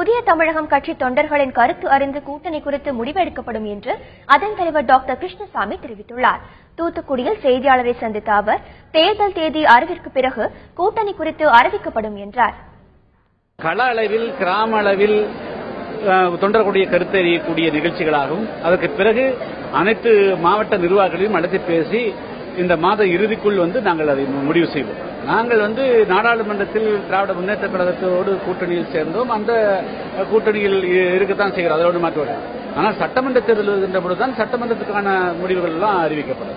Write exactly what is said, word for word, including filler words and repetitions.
புதிய தமிழகம் கட்சி தொண்டர்களின் கருத்து அறிந்து கூட்டணி குறித்து முடிவெடுக்கப்படும் என்று அதன் தலைவர் டாக்டர் கிருஷ்ணசாமி தெரிவித்துள்ளார். தூத்துக்குடியில் செய்தியாளரை சந்தித்த அவர் தேர்தல் தேதி அறிவிற்கு பிறகு கூட்டணி குறித்து அறிவிக்கப்படும் என்றார். கள அளவில் கிராம அளவில் தொண்டர்களுடைய கருத்தறியக்கூடிய நிகழ்ச்சிகளாகவும் அதற்கு பிறகு அனைத்து மாவட்ட நிர்வாகிகளையும் அழைத்து பேசி இந்த மாத இறுதிக்குள் வந்து நாங்கள் அதை முடிவு செய்வோம். நாங்கள் வந்து நாடாளுமன்றத்தில் திராவிட முன்னேற்ற கழகத்தோடு கூட்டணியில் சேர்ந்தோம், அந்த கூட்டணியில் இருக்கத்தான் செய்கிறோம், அதோடு மாற்றுவோம். ஆனால் சட்டமன்ற தேர்தல் வருகின்ற பொழுதுதான் சட்டமன்றத்துக்கான முடிவுகள் எல்லாம் அறிவிக்கப்படும்.